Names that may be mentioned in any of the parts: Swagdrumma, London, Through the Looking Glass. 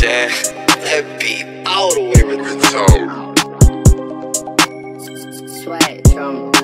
Yeah, that beat all the way with the tone. Swagdrumma.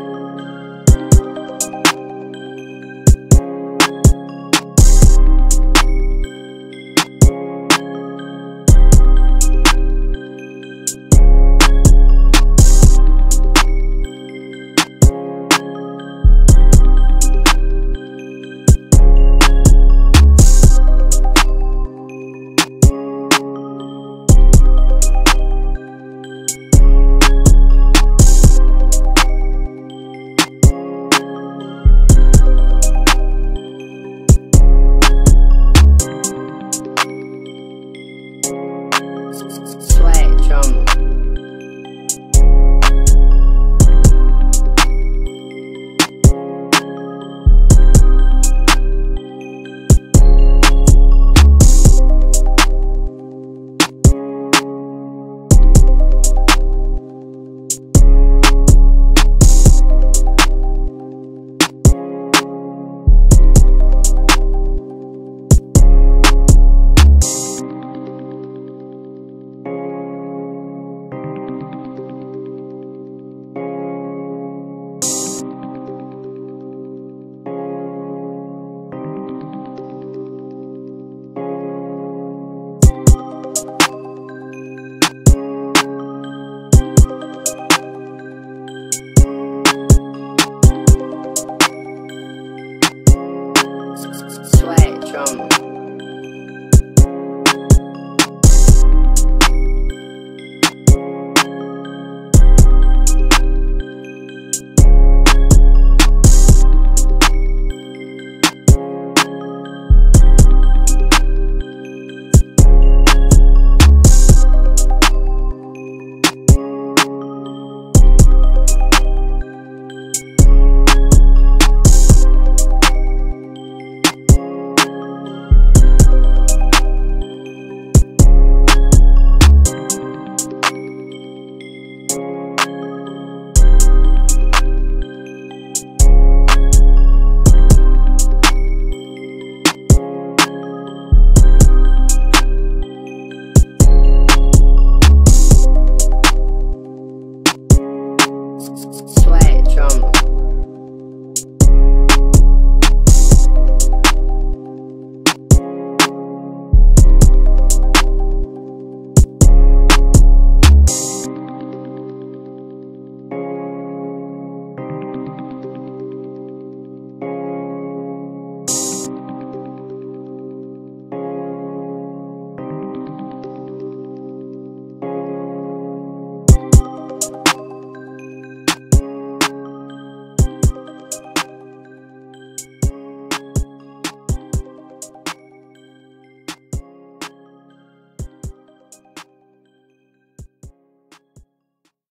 Swagdrumma.